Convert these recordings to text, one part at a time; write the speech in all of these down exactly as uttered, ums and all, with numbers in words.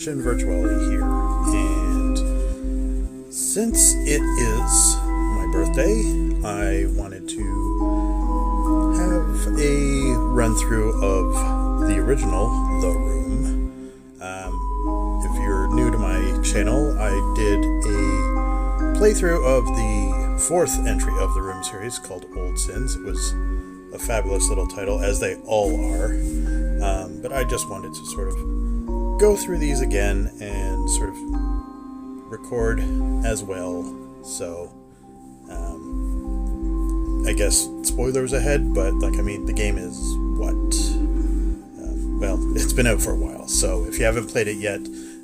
ShinVirtuality here, and since it is my birthday, I wanted to have a run-through of the original The Room. Um, if you're new to my channel, I did a playthrough of the fourth entry of the Room series called Old Sins. It was a fabulous little title, as they all are, um, but I just wanted to sort of go through these again and sort of record as well, so um, I guess spoilers ahead, but like I mean the game is what uh, well it's been out for a while, so if you haven't played it yet,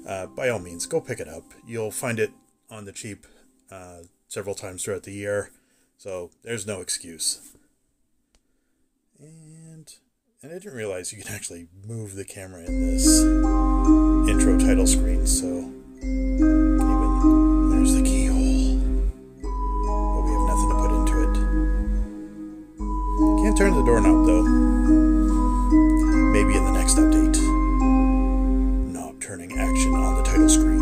uh, by all means go pick it up. You'll find it on the cheap uh, several times throughout the year, so there's no excuse. And And I didn't realize you can actually move the camera in this intro title screen, so even there's the keyhole. But we have nothing to put into it. Can't turn the doorknob though. Maybe in the next update. Knob turning action on the title screen.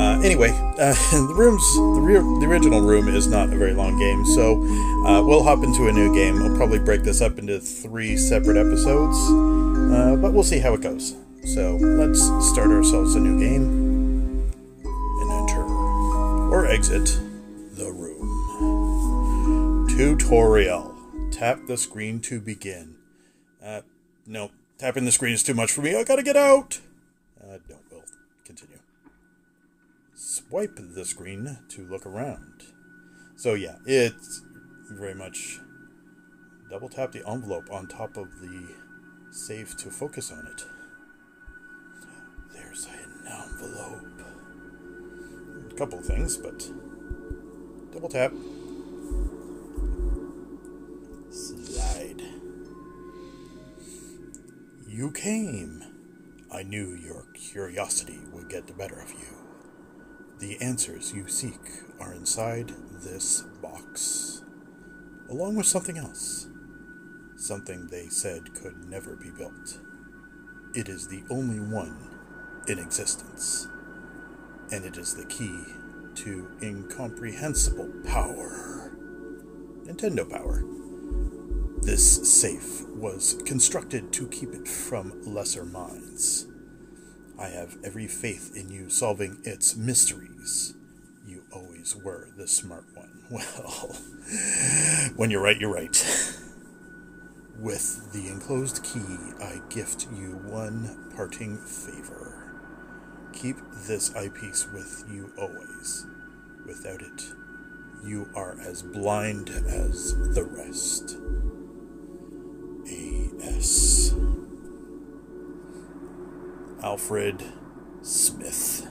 Uh, anyway, uh, the rooms, the, re the original Room is not a very long game, so uh, we'll hop into a new game. I'll probably break this up into three separate episodes, uh, but we'll see how it goes. So let's start ourselves a new game and enter or exit the room. Tutorial. Tap the screen to begin. Uh, no, tapping the screen is too much for me. I gotta get out. Uh, no, we'll continue. Swipe the screen to look around. So yeah, it's very much double tap the envelope on top of the safe to focus on it. There's an envelope. A couple of things, but double tap. Slide. You came. I knew your curiosity would get the better of you. The answers you seek are inside this box, along with something else. Something they said could never be built. It is the only one in existence, and it is the key to incomprehensible power. Nintendo Power. This safe was constructed to keep it from lesser minds. I have every faith in you solving its mysteries. You always were the smart one. Well, when you're right, you're right. With the enclosed key, I gift you one parting favor. Keep this eyepiece with you always. Without it, you are as blind as the rest. A S Alfred Smith.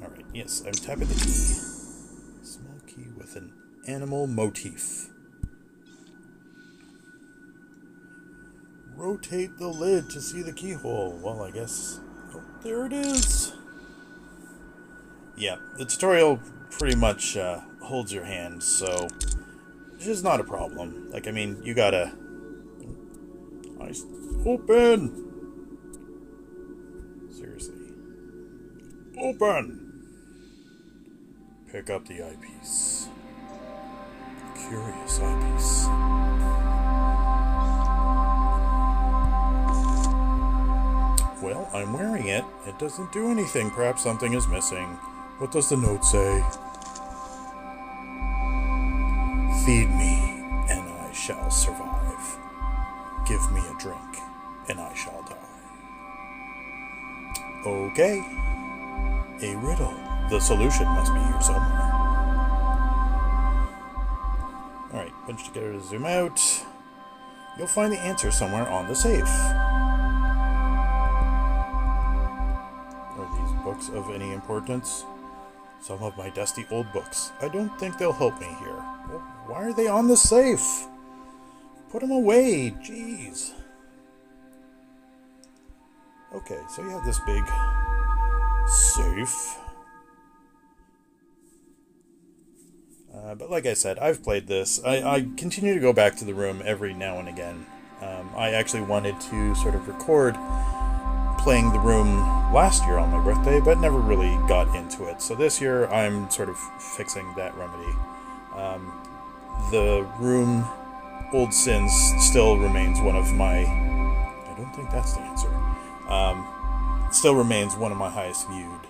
Alright, yes, I'm tapping the key. Small key with an animal motif. Rotate the lid to see the keyhole. Well, I guess... Oh, there it is! Yeah, the tutorial pretty much uh, holds your hand, so... Which is not a problem. Like, I mean, you gotta... I... Open! Seriously. Open! Pick up the eyepiece. Curious eyepiece. Well, I'm wearing it. It doesn't do anything. Perhaps something is missing. What does the note say? Feed me, and I shall survive. Give me a drink, and I shall die. Okay. A riddle. The solution must be here somewhere. Alright, punch together to zoom out. You'll find the answer somewhere on the safe. Are these books of any importance? Some of my dusty old books. I don't think they'll help me here. Well, why are they on the safe? Put them away, jeez. Okay, so you have this big safe. Uh, but like I said, I've played this. I, I continue to go back to the room every now and again. Um, I actually wanted to sort of record playing The Room last year on my birthday, but never really got into it. So this year, I'm sort of fixing that remedy. Um, the Room, Old Sins still remains one of my... I don't think that's the answer. Um, still remains one of my highest viewed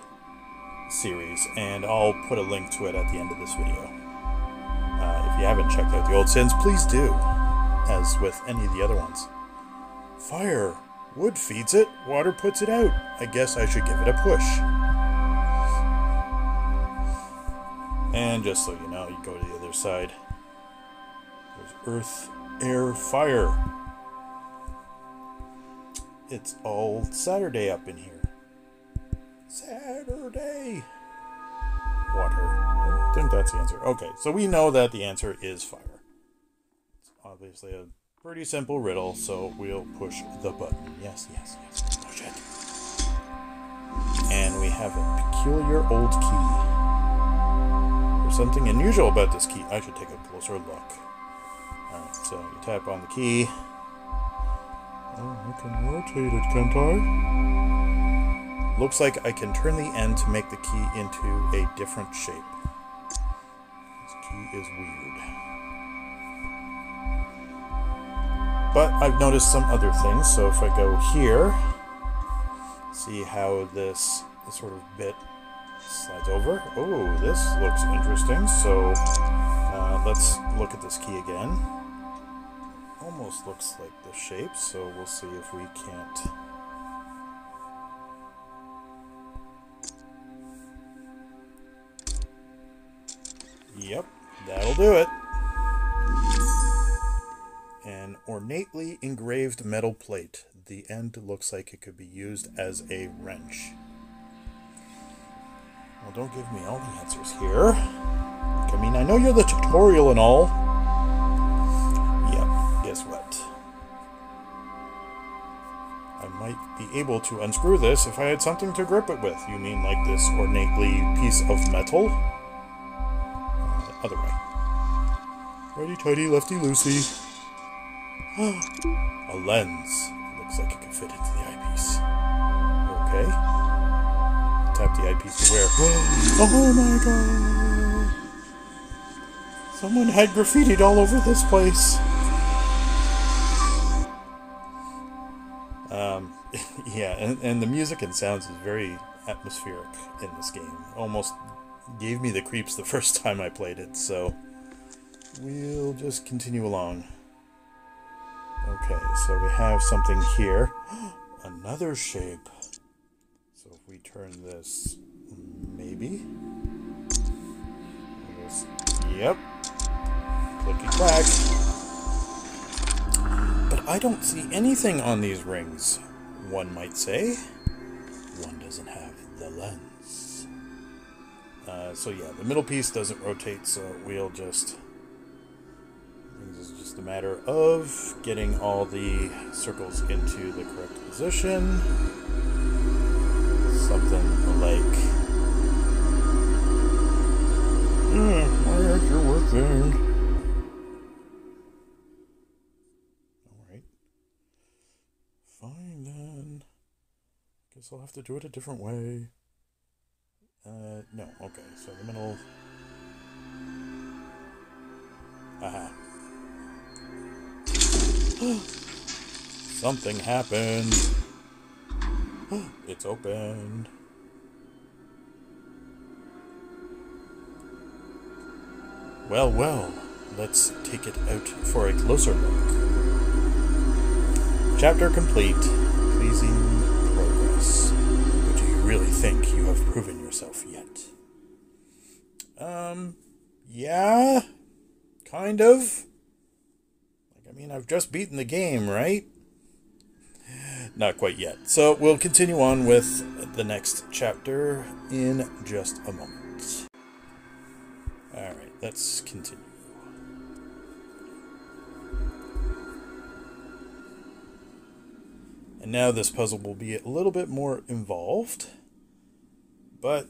series, and I'll put a link to it at the end of this video. Uh, if you haven't checked out the Old Sins, please do, as with any of the other ones. Fire! Wood feeds it, water puts it out. I guess I should give it a push. And just so you know, you go to the other side. There's earth, air, fire. It's all Saturday up in here. Saturday! Water. I think that's the answer. Okay, so we know that the answer is fire. It's obviously a pretty simple riddle, so we'll push the button. Yes, yes, yes, push it. And we have a peculiar old key. There's something unusual about this key. I should take a closer look. Alright, so you tap on the key. Oh, I can rotate it, can't I? Looks like I can turn the end to make the key into a different shape. This key is weird. But I've noticed some other things, so if I go here, see how this, this sort of bit slides over. Oh, this looks interesting, so uh, let's look at this key again. Almost looks like the shape, so we'll see if we can't... Yep, that'll do it. An ornately engraved metal plate. The end looks like it could be used as a wrench. Well, don't give me all the answers here. I mean, I know you're the tutorial and all. Yep, guess what? I might be able to unscrew this if I had something to grip it with. You mean like this ornately piece of metal? Uh, the other way. Righty-tighty, lefty-loosey. A lens. It looks like it could fit into the eyepiece. Okay. Tap the eyepiece to where... Oh my god! Someone had graffitied all over this place! Um, yeah, and, and the music and sounds is very atmospheric in this game. Almost gave me the creeps the first time I played it, so... We'll just continue along. Okay, so we have something here. Another shape. So if we turn this, maybe. This, yep. Clicky clack. But I don't see anything on these rings. One might say one doesn't have the lens. Uh, so yeah, the middle piece doesn't rotate, so we'll just... This is just a matter of getting all the circles into the correct position. Something like... Yeah, why aren't you working? Alright. Fine then. Guess I'll have to do it a different way. Uh, no, okay, so the middle... Aha. Something happened. It's opened. Well, well, let's take it out for a closer look. Chapter complete. Pleasing progress. But do you really think you have proven yourself yet? Um, yeah, kind of. I mean, I've just beaten the game, right? Not quite yet. So we'll continue on with the next chapter in just a moment. Alright, let's continue. And now this puzzle will be a little bit more involved. But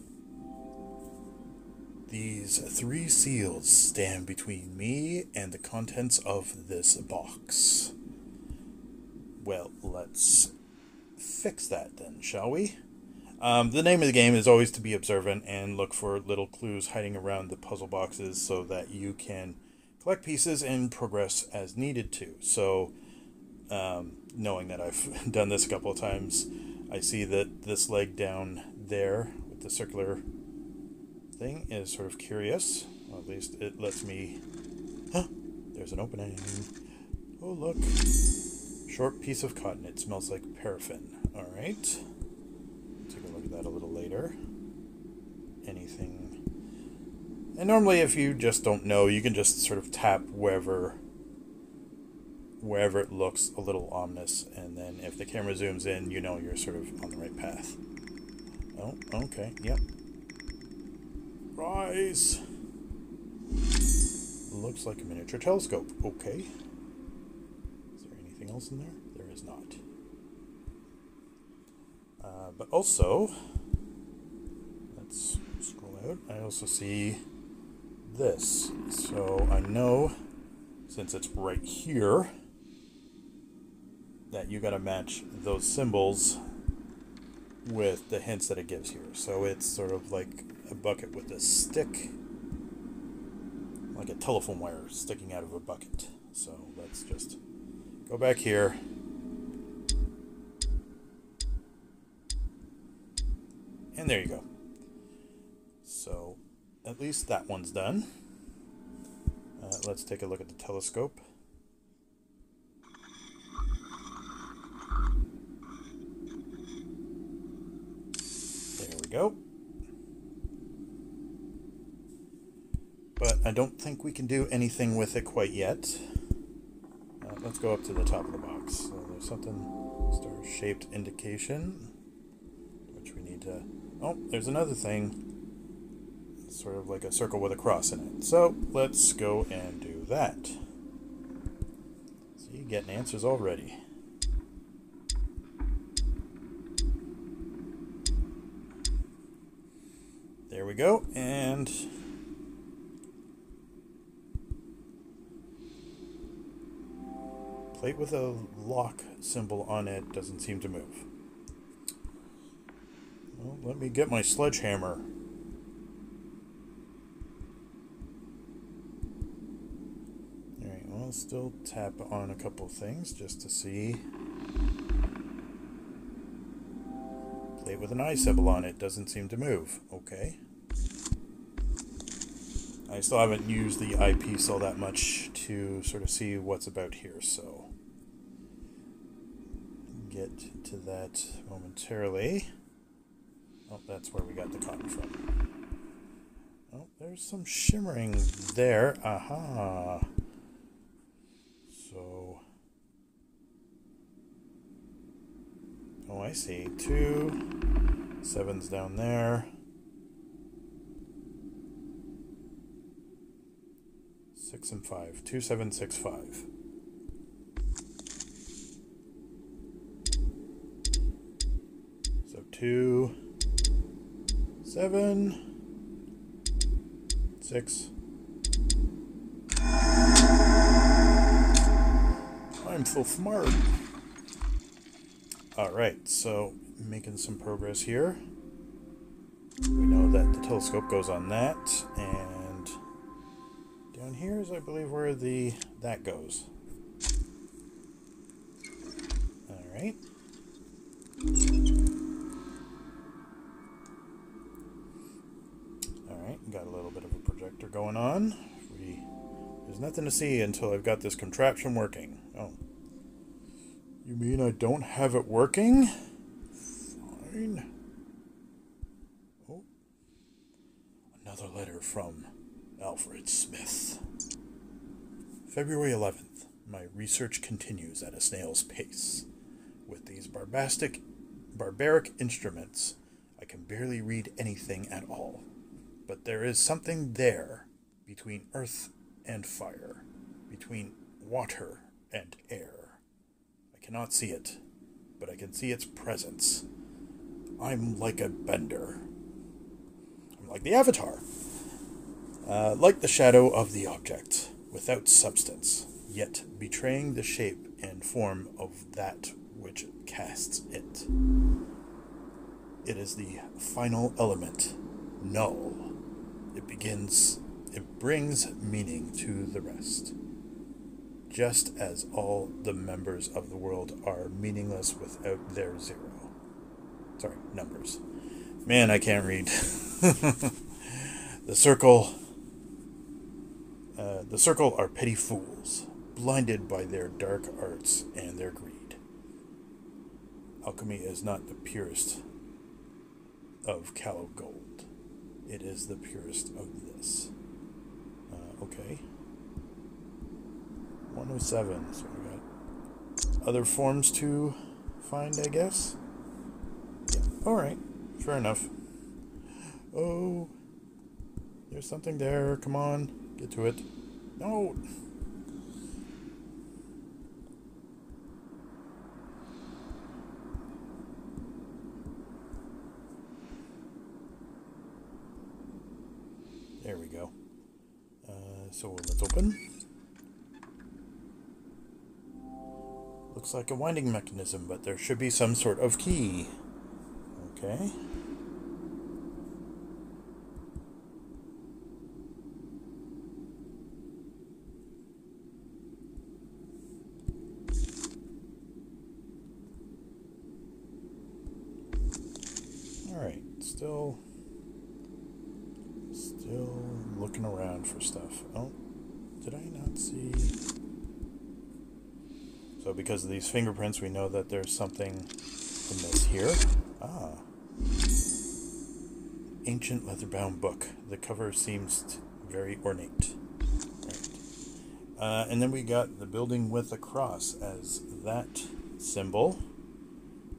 these three seals stand between me and the contents of this box. Well, let's fix that then, shall we? Um, the name of the game is always to be observant and look for little clues hiding around the puzzle boxes so that you can collect pieces and progress as needed to. So, um, knowing that I've done this a couple of times, I see that this leg down there with the circular thing is sort of curious. Well, at least it lets me... Huh! There's an opening. Oh, look. Short piece of cotton. It smells like paraffin. Alright. Take a look at that a little later. Anything. And normally if you just don't know, you can just sort of tap wherever wherever it looks a little ominous, and then if the camera zooms in, you know you're sort of on the right path. Oh, okay, yep. Rise! Looks like a miniature telescope. Okay. Is there anything else in there? There is not. Uh, but also, let's scroll out. I also see this. So I know, since it's right here, that you gotta match those symbols with the hints that it gives here. So it's sort of like a bucket with a stick, like a telephone wire sticking out of a bucket. So let's just go back here. And there you go. So at least that one's done. Uh, let's take a look at the telescope. There we go. But I don't think we can do anything with it quite yet. Uh, let's go up to the top of the box. So there's something, star-shaped indication, which we need to... Oh, there's another thing. It's sort of like a circle with a cross in it. So let's go and do that. So you're getting answers already. There we go, and... plate with a lock symbol on it doesn't seem to move. Well, let me get my sledgehammer. Alright, well, I'll still tap on a couple things just to see. Plate with an eye symbol on it doesn't seem to move. Okay. I still haven't used the eyepiece all that much to sort of see what's about here, so get to that momentarily. Oh, that's where we got the cotton from. Oh, there's some shimmering there. Aha! So... oh, I see. Two. Seven's down there. Six and five. Two, seven, six, five. So two, seven, six. I'm so smart. All right, so making some progress here. We know that the telescope goes on that, and down here is, I believe, where the that goes. All right. All right, got a little bit of a projector going on. We, there's nothing to see until I've got this contraption working. Oh. You mean I don't have it working? Fine. Oh. Another letter from... Alfred Smith. February eleventh. My research continues at a snail's pace. With these barbastic, barbaric instruments, I can barely read anything at all. But there is something there between earth and fire, between water and air. I cannot see it, but I can see its presence. I'm like a bender. I'm like the Avatar. Uh, like the shadow of the object, without substance, yet betraying the shape and form of that which casts it. It is the final element, null. It begins, it brings meaning to the rest. Just as all the members of the world are meaningless without their zero. Sorry, numbers. Man, I can't read. The circle, uh, the circle are petty fools, blinded by their dark arts and their greed. Alchemy is not the purest of callow gold. It is the purest of this. Uh, okay. one oh seven, so we got other forms to find, I guess? Yeah, alright. Fair enough. Oh, there's something there. Come on, get to it. No. There we go. Uh, so let's open. Looks like a winding mechanism, but there should be some sort of key. Okay. Alright, still still looking around for stuff. Oh, did I not see? So because of these fingerprints, we know that there's something in this here. Ah. Ancient leather-bound book. The cover seems very ornate. Right. Uh, and then we got the building with a cross as that symbol.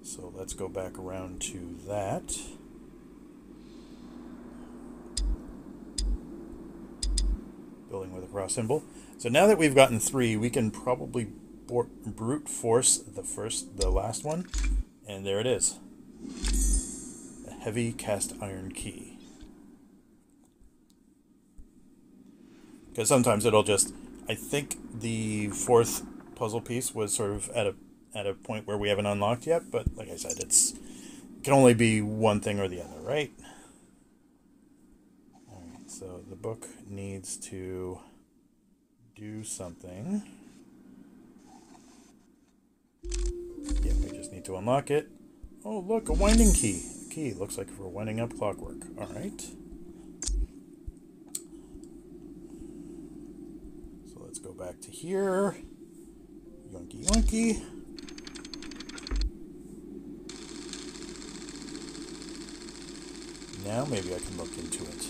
So let's go back around to that. Building with a cross symbol. So now that we've gotten three, we can probably brute force the first, the last one. And there it is. A heavy cast iron key. Because sometimes it'll just... I think the fourth puzzle piece was sort of at a at a point where we haven't unlocked yet, but like I said, it's it can only be one thing or the other, right? Alright, so the book needs to do something. Yeah, we just need to unlock it. Oh, look, a winding key. A key, looks like we're winding up clockwork. All right. So let's go back to here. Yonky, yonky. Now maybe I can look into it.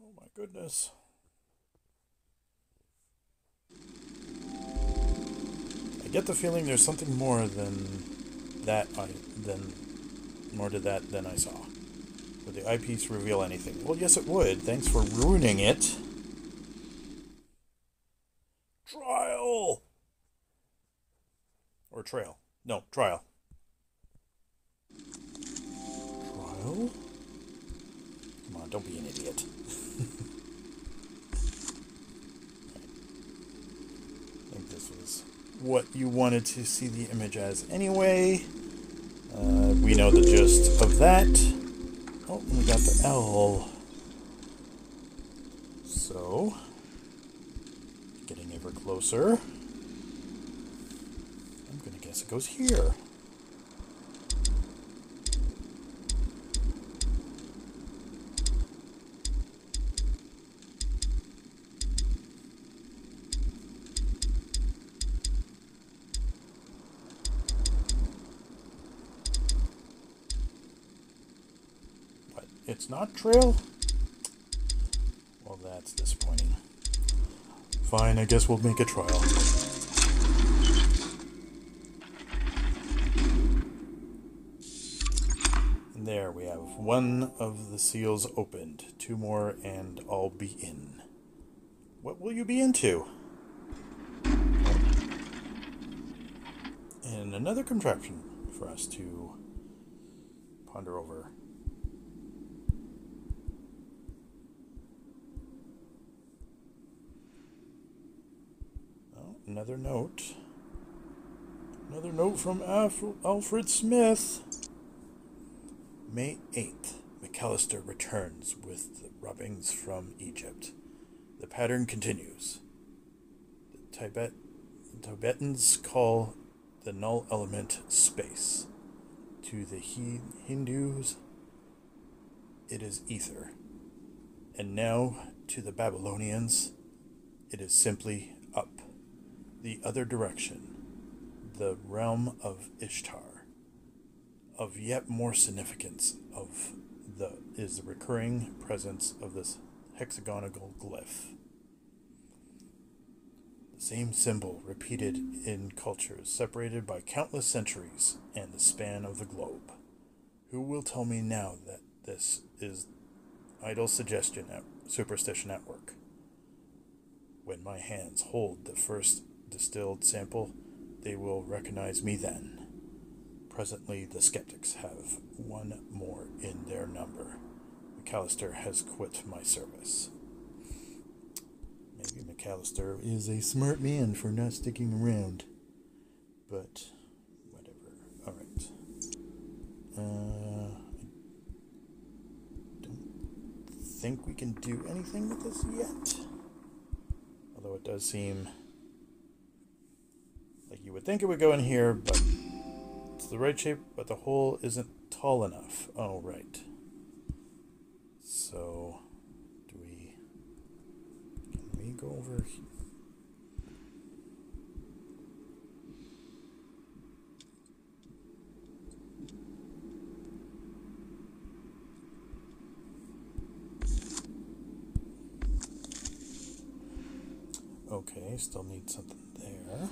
Oh my goodness. Get the feeling there's something more than that I than more to that than I saw. Would the eyepiece reveal anything? Well, yes, it would. Thanks for ruining it. Trial or trail? No, trial. Trial? Come on, don't be an idiot. I think this was what you wanted to see the image as anyway. Uh, we know the gist of that. Oh, we got the L. So, getting ever closer. I'm gonna guess it goes here. It's not trail? Well, that's disappointing. Fine, I guess we'll make a trial. And there we have one of the seals opened. Two more and I'll be in. What will you be into? And another contraption for us to ponder over. Another note. Another note from Alf Alfred Smith. May eighth. McAllister returns with the rubbings from Egypt. The pattern continues. The Tibet Tibetans call the null element space. To the he Hindus, it is ether. And now, to the Babylonians, it is simply up, the other direction, the realm of Ishtar. Of yet more significance of the is the recurring presence of this hexagonal glyph. The same symbol repeated in cultures separated by countless centuries and the span of the globe. Who will tell me now that this is idle suggestion at superstition at work? When my hands hold the first distilled sample, they will recognize me then. Presently, the skeptics have one more in their number. McAllister has quit my service. Maybe McAllister is a smart man for not sticking around, but whatever. All right. Uh, I don't think we can do anything with this yet. Although it does seem like you would think it would go in here, but it's the right shape, but the hole isn't tall enough. Oh, right. So, do we... Can we go over here? Okay, still need something there.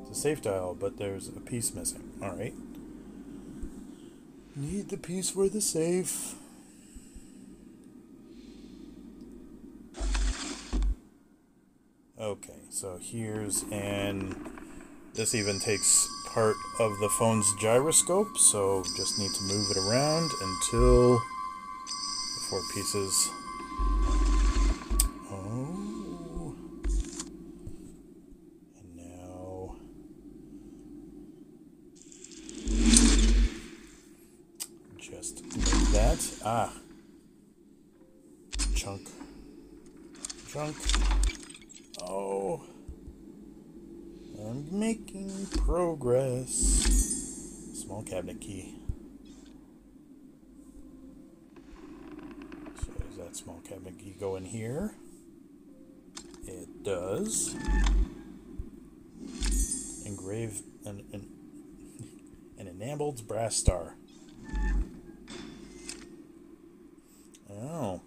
It's a safe dial, but there's a piece missing. Alright. Need the piece for the safe. Okay, so here's an... This even takes part of the phone's gyroscope, so just need to move it around until... Four pieces. Oh. And now. Just like that. Ah. Chunk. Chunk. Oh. I'm making progress. Small cabinet key. Small cabinet key go in here. It does. Engrave an an, an enameled brass star. Oh.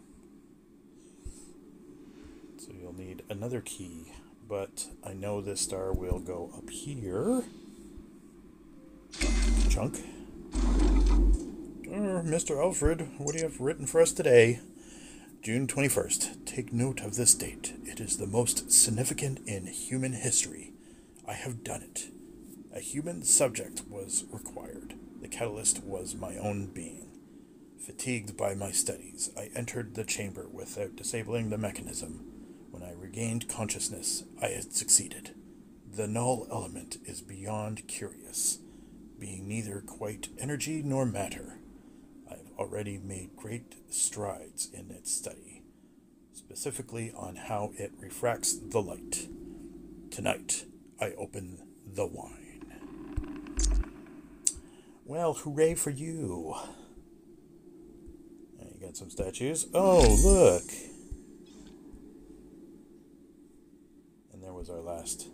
So you'll need another key, but I know this star will go up here. Chunk. Oh, Mister Alfred, what do you have written for us today? June twenty-first. Take note of this date. It is the most significant in human history. I have done it. A human subject was required. The catalyst was my own being. Fatigued by my studies, I entered the chamber without disabling the mechanism. When I regained consciousness, I had succeeded. The null element is beyond curious, being neither quite energy nor matter. Already made great strides in its study, specifically on how it refracts the light. Tonight, I open the wine. Well, hooray for you. Now you got some statues. Oh, look! And there was our last...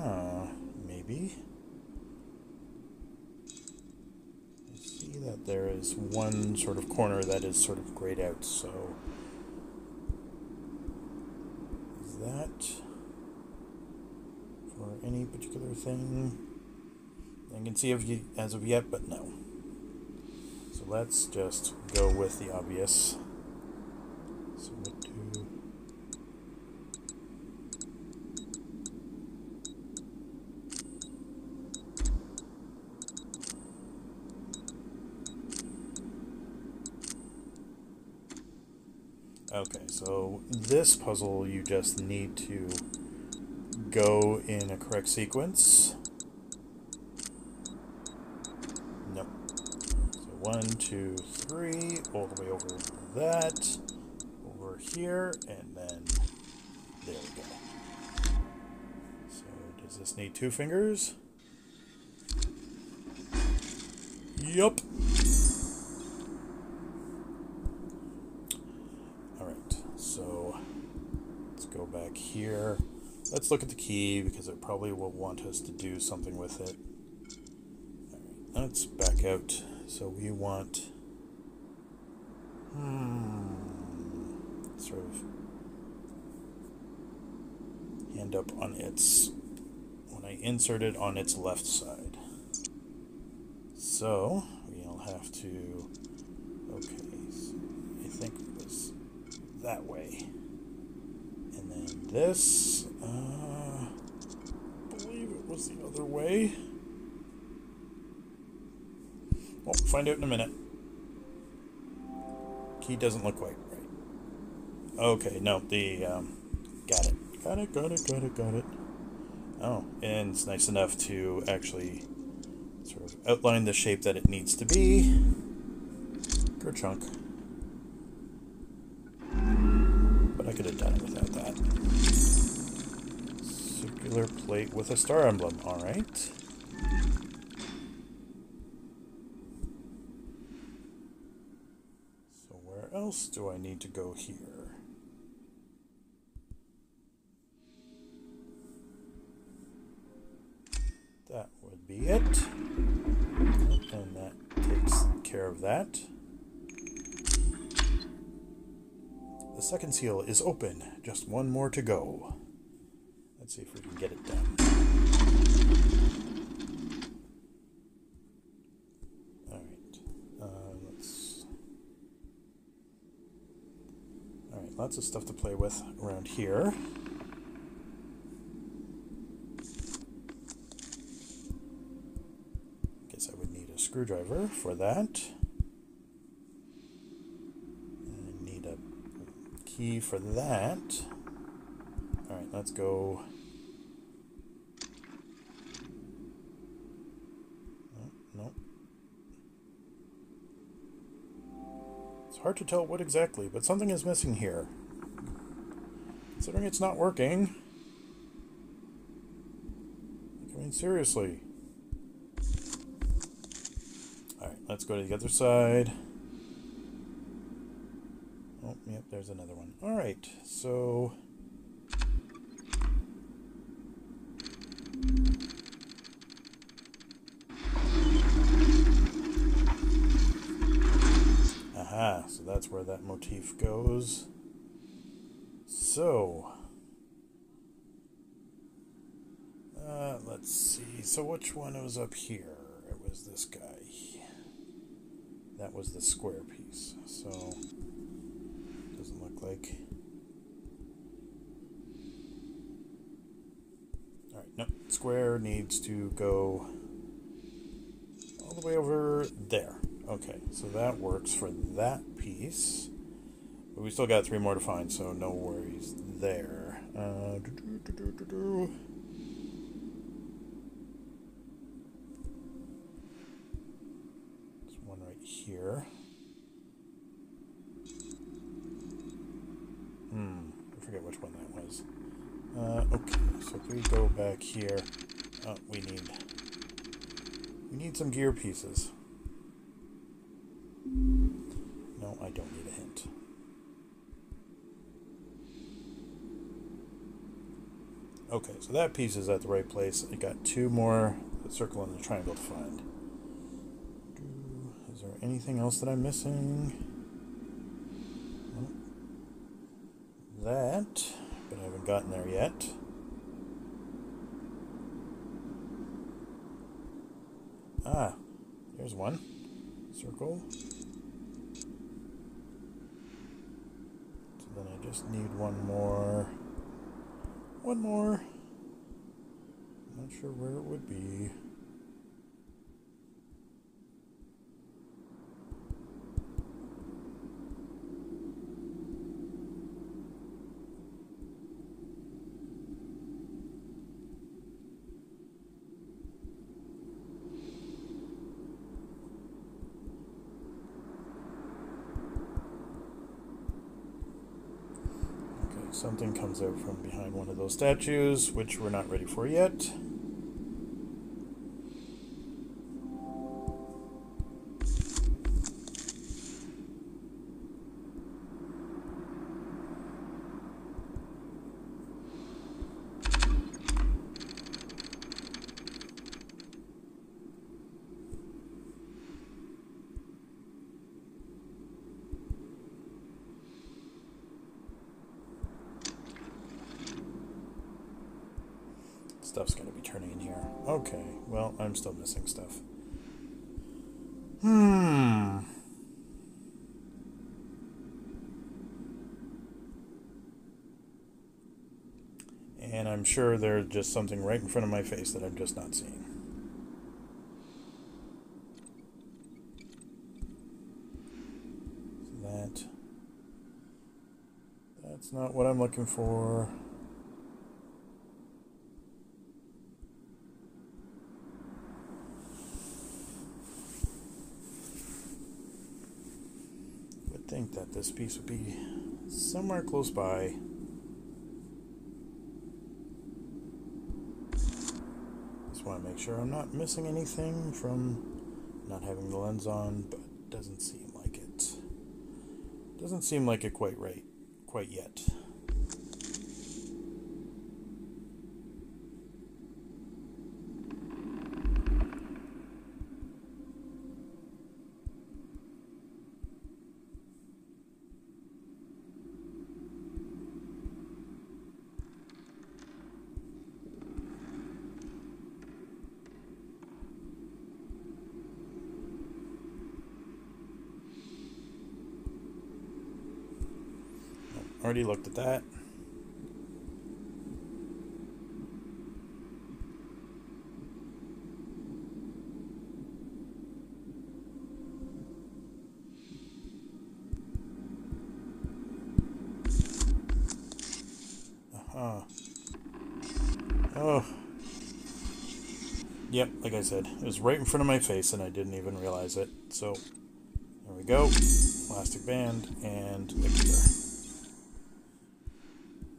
Ah, maybe. I see that there is one sort of corner that is sort of grayed out, so... Is that... for any particular thing? I can see of you as of yet, but no. So let's just go with the obvious. So what do... Okay, so this puzzle you just need to go in a correct sequence. Nope. So one, two, three, all the way over that, over here, and then there we go. So does this need two fingers? Yup. Here. Let's look at the key because it probably will want us to do something with it. All right, let's back out. So we want hmm, sort of end up on its, when I insert it on its left side. So we'll have to, okay, so I think it was that way. This, uh, I believe it was the other way. We'll find out in a minute. Key doesn't look quite right. Okay, no, the, um, got it. Got it, got it, got it, got it. Oh, and it's nice enough to actually sort of outline the shape that it needs to be. Kerchunk. But I could have done it without that. Plate with a star emblem. All right. So where else do I need to go here? That would be it. And that takes care of that. The second seal is open. Just one more to go. Let's see if we can get it done. Alright. Uh, let's... Alright, lots of stuff to play with around here. Guess I would need a screwdriver for that. I need a key for that. Alright, let's go... Hard to tell what exactly, but something is missing here. Considering it's not working. I mean, seriously. Alright, let's go to the other side. Oh, yep, there's another one. Alright, so... That's where that motif goes. So, uh, let's see. So which one was up here? It was this guy. That was the square piece. So, doesn't look like... Alright, no. Square needs to go all the way over there. Okay, so that works for that piece. But we still got three more to find, so no worries there. Uh, do, do, do, do, do, do. There's one right here. Hmm, I forget which one that was. Uh, okay, so if we go back here, oh, we need we need some gear pieces. I don't need a hint. Okay, so that piece is at the right place. I got two more, the circle and the triangle to find. Is there anything else that I'm missing? That, but I haven't gotten there yet. Ah, there's one. Circle. Then I just need one more. One more. Not sure where it would be. Something comes out from behind one of those statues, which we're not ready for yet. Stuff's going to be turning in here. Okay, well, I'm still missing stuff. Hmm. And I'm sure there's just something right in front of my face that I'm just not seeing. So that... that's not what I'm looking for. I think that this piece would be somewhere close by. Just want to make sure I'm not missing anything from not having the lens on, but doesn't seem like it. Doesn't seem like it quite right, quite yet. Already looked at that. Uh-huh. Oh. Yep, like I said, it was right in front of my face and I didn't even realize it. So, there we go. Plastic band and the gear.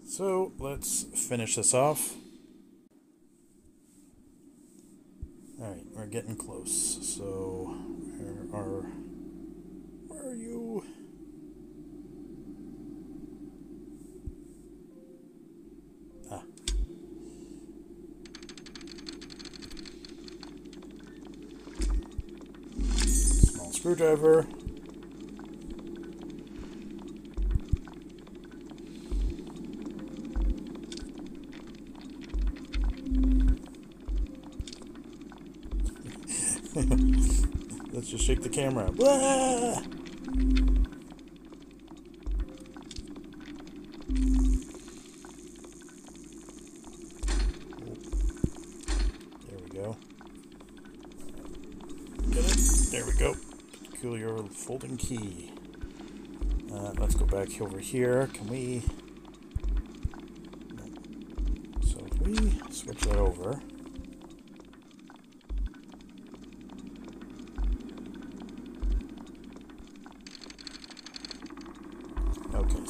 So let's finish this off. Alright, we're getting close. So where are where are you? Ah. Small screwdriver. Let's just shake the camera. Ah! There we go. Get it? There we go. Peculiar folding key. Uh, let's go back over here. Can we... No. So if we switch that over...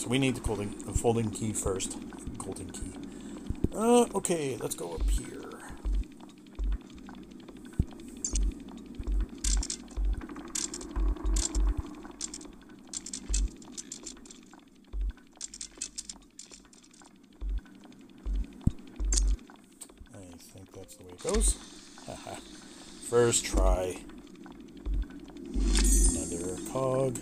We need the folding, the folding key first. Folding key. Uh, okay, let's go up here. I think that's the way it goes. Haha. First try. Another cog.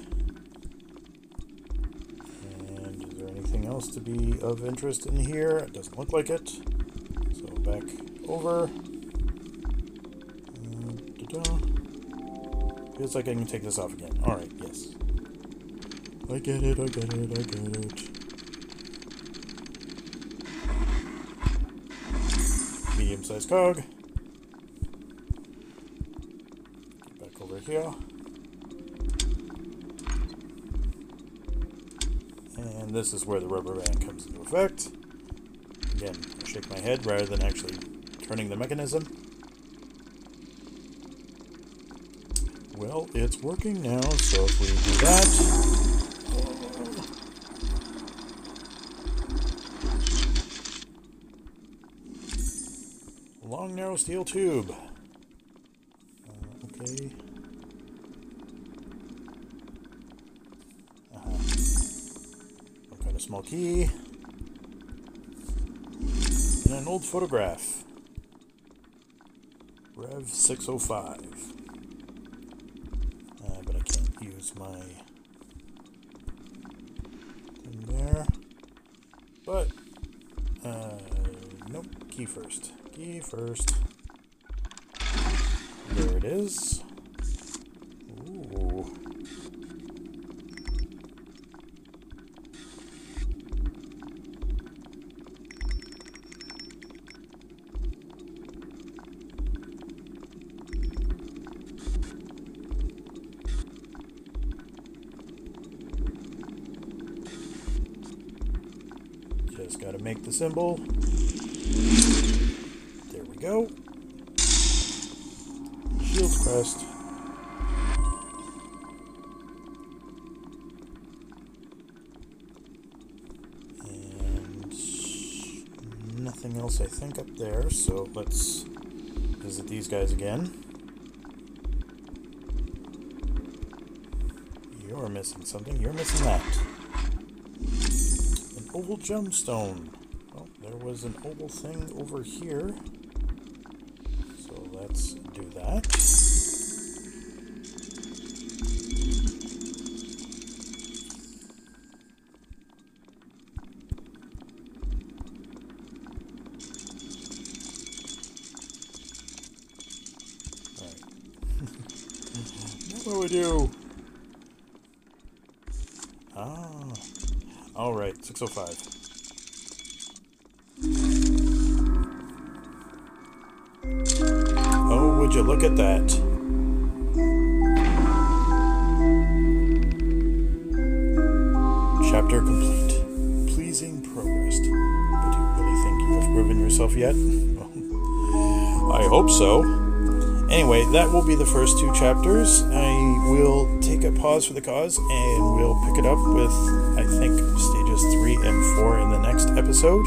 Else to be of interest in here. It doesn't look like it. So back over. Da-da. Feels like I can take this off again. Alright, yes. I get it, I get it, I get it. Medium-sized cog. Get back over here. And this is where the rubber band comes into effect. Again, I shake my head rather than actually turning the mechanism. Well, it's working now, so if we do that... Long, narrow steel tube. Uh, okay. Uh-huh. I've got a small key. And an old photograph. Rev six oh five. Uh, but I can't use my thing there. But, uh, nope, key first. Key first. There it is. Ooh. Just gotta make the symbol. Go. Shield crest. And nothing else, I think, up there, so let's visit these guys again. You're missing something. You're missing that. An oval gemstone. Well, there was an oval thing over here. Let's do that. All right. What do we do? Ah. All right, six oh five. Would you look at that? Chapter complete. Pleasing progress. But do you really think you have proven yourself yet? I hope so. Anyway, that will be the first two chapters. I will take a pause for the cause and we'll pick it up with, I think, stages three and four in the next episode.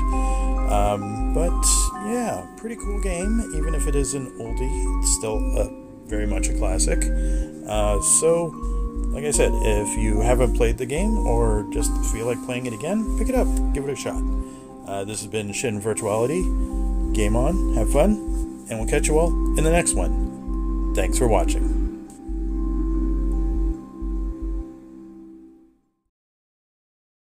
Um, but yeah, pretty cool game, even if it is an oldie, it's still uh, very much a classic. Uh, so, like I said, if you haven't played the game or just feel like playing it again, pick it up, give it a shot. Uh, this has been Shin Virtuality. Game on, have fun, and we'll catch you all in the next one. Thanks for watching.